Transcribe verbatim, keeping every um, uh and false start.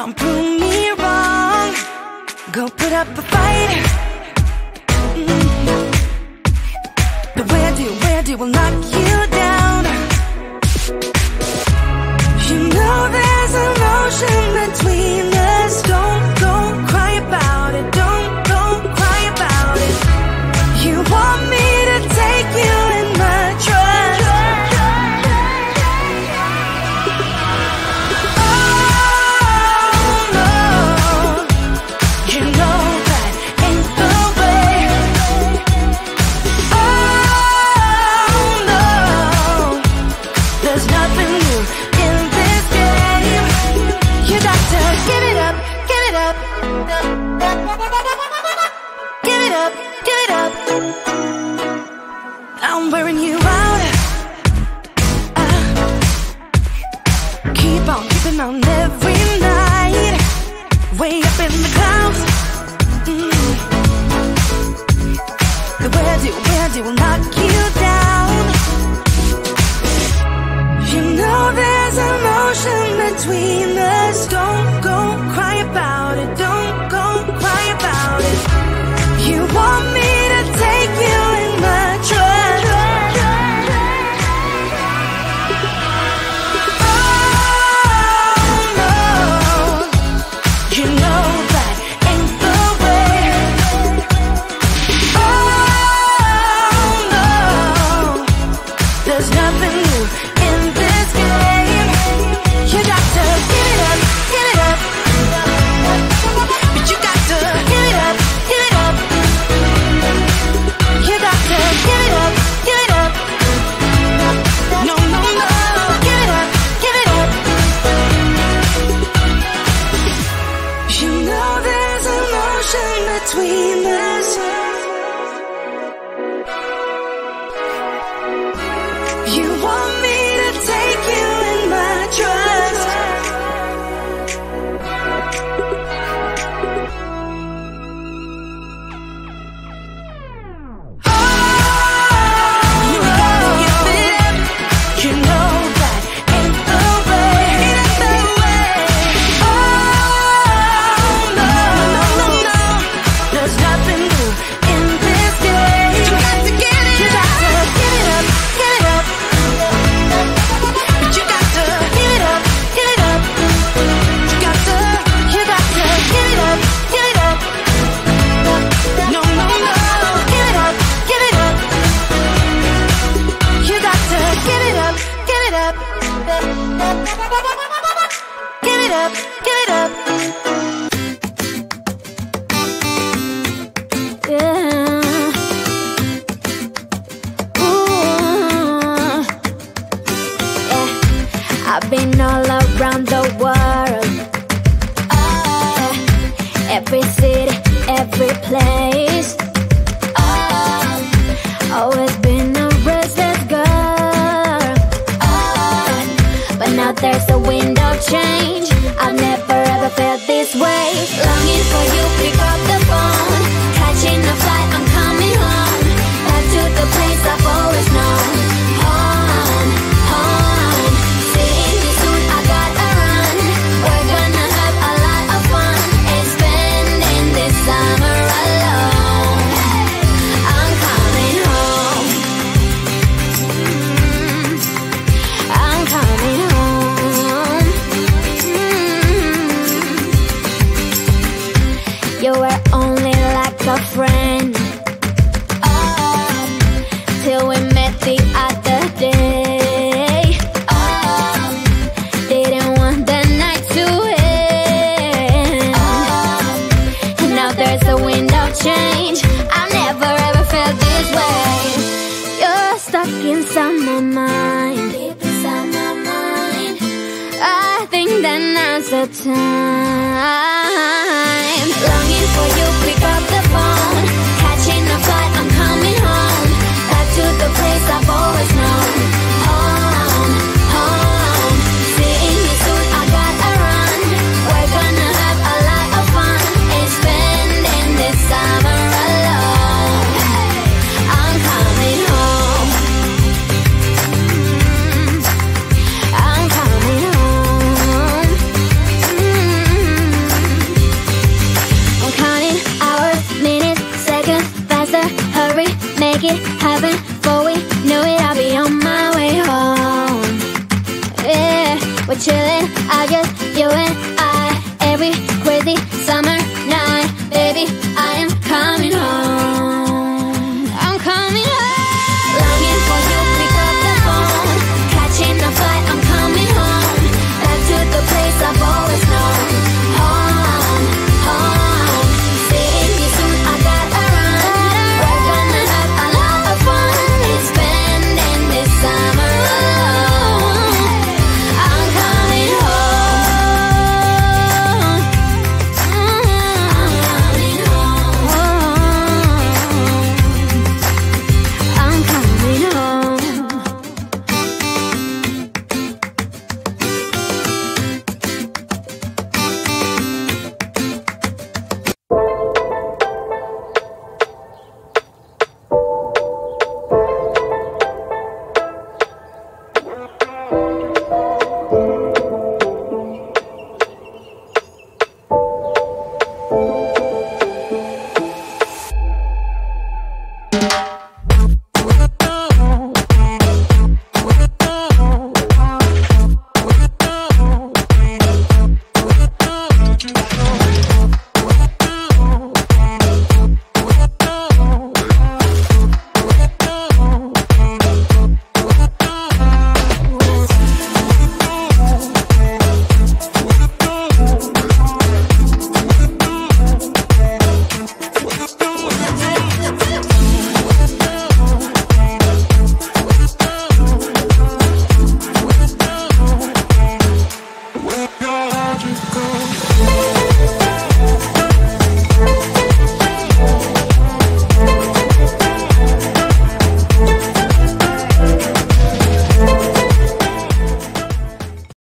don't prove me wrong. Go put up a fight. Mm-hmm. The weird you, weird you will knock you down. You know there's an ocean between us. Don't go cry about it. Don't go cry about it. You want me to take you in my trust. I'm wearing you out. uh, Keep on keeping on every night. Way up in the clouds. mm. The where do, where do will knock you down. You know there's an ocean between us. Don't go cry about it. Don't go cry about it. You want me to take you in my trust. I know.